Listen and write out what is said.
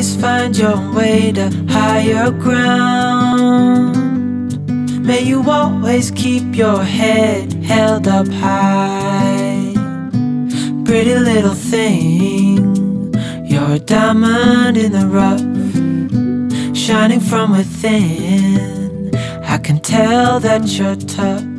always find your way to higher ground. May you always keep your head held up high. Pretty little thing, you're a diamond in the rough, shining from within. I can tell that you're tough.